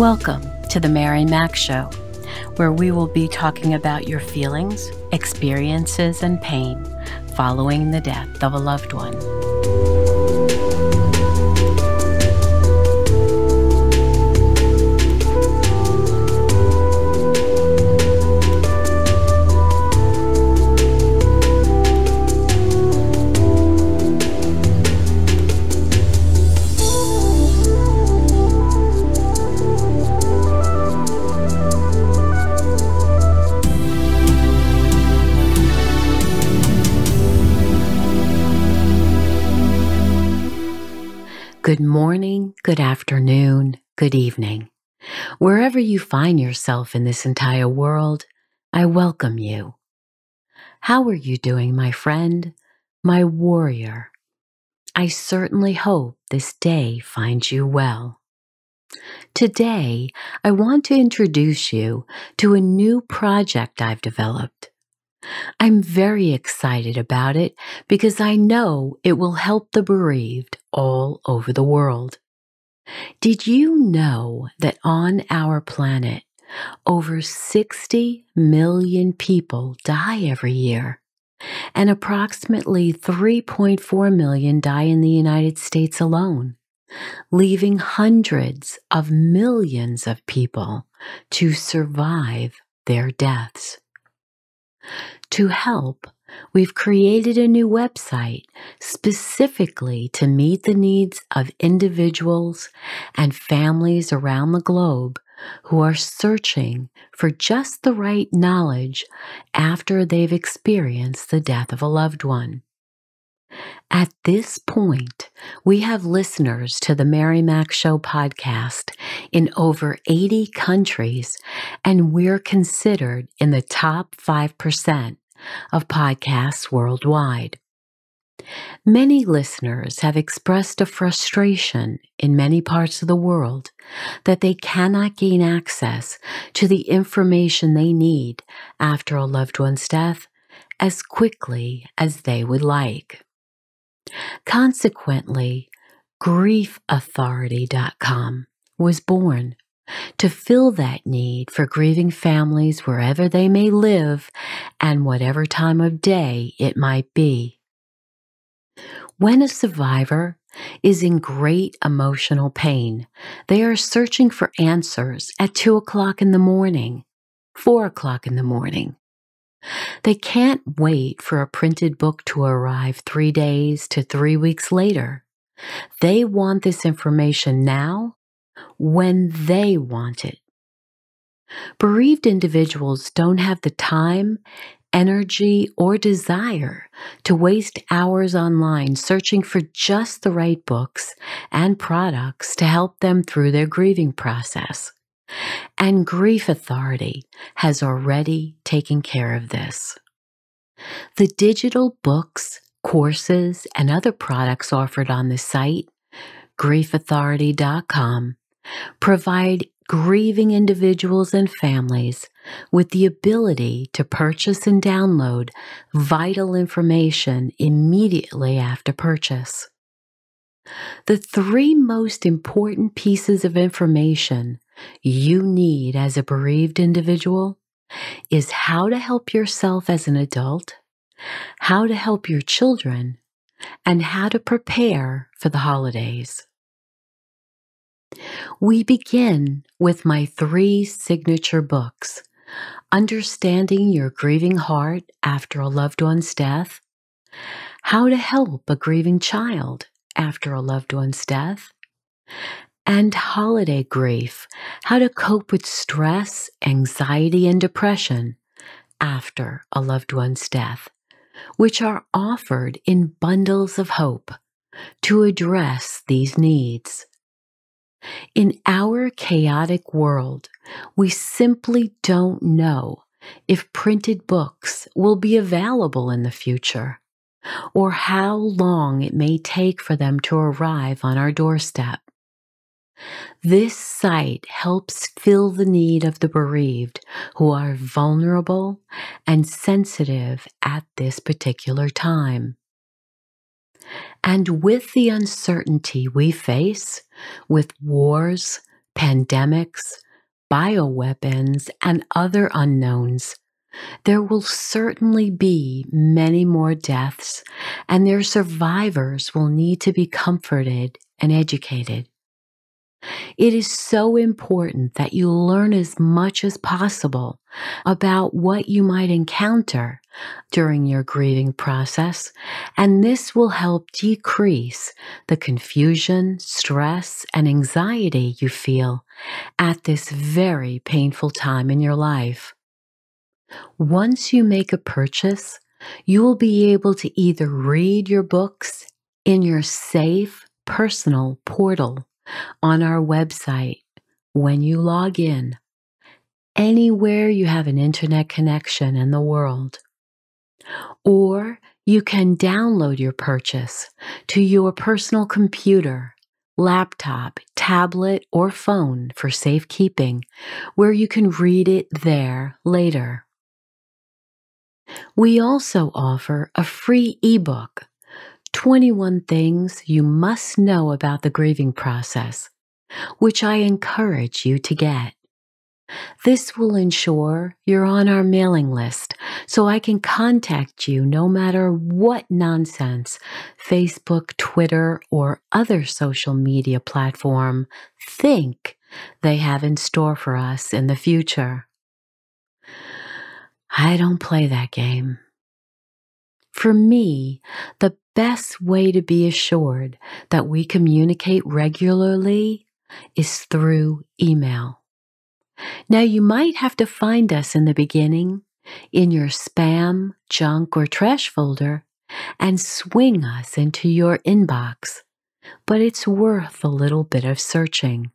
Welcome to The Mary Mac Show, where we will be talking about your feelings, experiences, and pain following the death of a loved one. Good morning, good afternoon, good evening. Wherever you find yourself in this entire world, I welcome you. How are you doing, my friend, my warrior? I certainly hope this day finds you well. Today, I want to introduce you to a new project I've developed. I'm very excited about it because I know it will help the bereaved all over the world. Did you know that on our planet, over 60 million people die every year, and approximately 3.4 million die in the United States alone, leaving hundreds of millions of people to survive their deaths? To help, we've created a new website specifically to meet the needs of individuals and families around the globe who are searching for just the right knowledge after they've experienced the death of a loved one. At this point, we have listeners to the Mary Mac Show podcast in over 80 countries, and we're considered in the top 5% of podcasts worldwide. Many listeners have expressed a frustration in many parts of the world that they cannot gain access to the information they need after a loved one's death as quickly as they would like. Consequently, GriefAuthority.com was born to fill that need for grieving families wherever they may live and whatever time of day it might be. When a survivor is in great emotional pain, they are searching for answers at 2 o'clock in the morning, 4 o'clock in the morning. They can't wait for a printed book to arrive 3 days to 3 weeks later. They want this information now, when they want it. Bereaved individuals don't have the time, energy, or desire to waste hours online searching for just the right books and products to help them through their grieving process. And Grief Authority has already taken care of this. The digital books, courses, and other products offered on the site, GriefAuthority.com, provide grieving individuals and families with the ability to purchase and download vital information immediately after purchase. The 3 most important pieces of information you need as a bereaved individual is how to help yourself as an adult, how to help your children, and how to prepare for the holidays. We begin with my 3 signature books, Understanding Your Grieving Heart After a Loved One's Death, How to Help a Grieving Child After a Loved One's Death, and holiday grief, how to cope with stress, anxiety, and depression after a loved one's death, which are offered in bundles of hope to address these needs. In our chaotic world, we simply don't know if printed books will be available in the future, or how long it may take for them to arrive on our doorstep. This site helps fill the need of the bereaved who are vulnerable and sensitive at this particular time. And with the uncertainty we face with wars, pandemics, bioweapons, and other unknowns, there will certainly be many more deaths, and their survivors will need to be comforted and educated. It is so important that you learn as much as possible about what you might encounter during your grieving process, and this will help decrease the confusion, stress, and anxiety you feel at this very painful time in your life. Once you make a purchase, you will be able to either read your books in your safe personal portal on our website when you log in, anywhere you have an internet connection in the world, or you can download your purchase to your personal computer, laptop, tablet, or phone for safekeeping, where you can read it there later. We also offer a free ebook, 21 Things You Must Know About the Grieving Process, which I encourage you to get. This will ensure you're on our mailing list, so I can contact you no matter what nonsense Facebook, Twitter, or other social media platform think they have in store for us in the future. I don't play that game. For me, the best way to be assured that we communicate regularly is through email. Now, you might have to find us in the beginning in your spam, junk, or trash folder and swing us into your inbox, but it's worth a little bit of searching.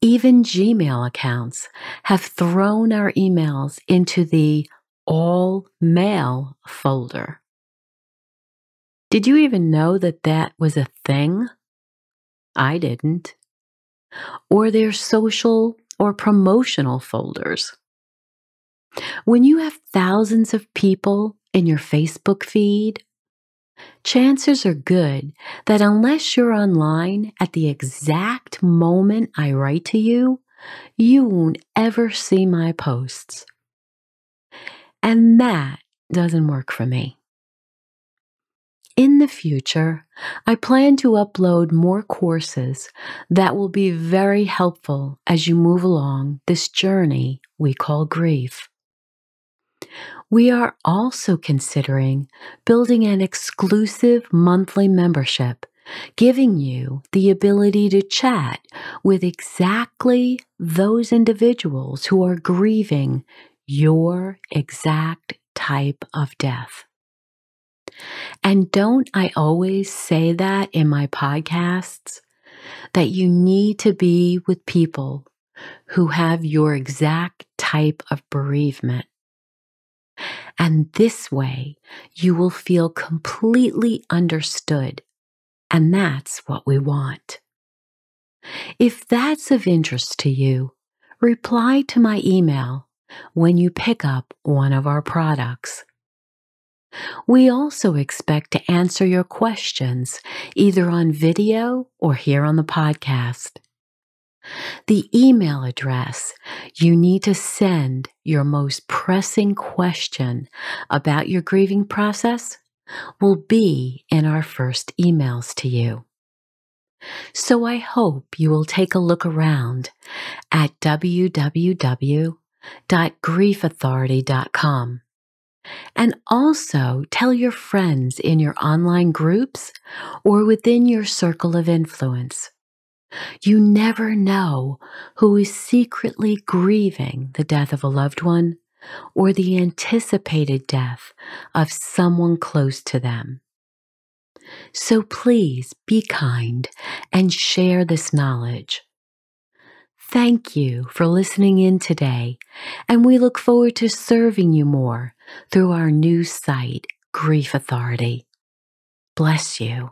Even Gmail accounts have thrown our emails into the all mail folder. Did you even know that that was a thing? I didn't. Or their social or promotional folders. When you have thousands of people in your Facebook feed, chances are good that unless you're online at the exact moment I write to you, you won't ever see my posts. And that doesn't work for me. In the future, I plan to upload more courses that will be very helpful as you move along this journey we call grief. We are also considering building an exclusive monthly membership, giving you the ability to chat with exactly those individuals who are grieving your exact type of death. And don't I always say that in my podcasts, that you need to be with people who have your exact type of bereavement? And this way, you will feel completely understood, and that's what we want. If that's of interest to you, reply to my email when you pick up one of our products. We also expect to answer your questions either on video or here on the podcast. The email address you need to send your most pressing question about your grieving process will be in our first emails to you. So I hope you will take a look around at www.griefauthority.com. And also tell your friends in your online groups or within your circle of influence. You never know who is secretly grieving the death of a loved one or the anticipated death of someone close to them. So please be kind and share this knowledge. Thank you for listening in today, and we look forward to serving you more through our new site, Grief Authority. Bless you.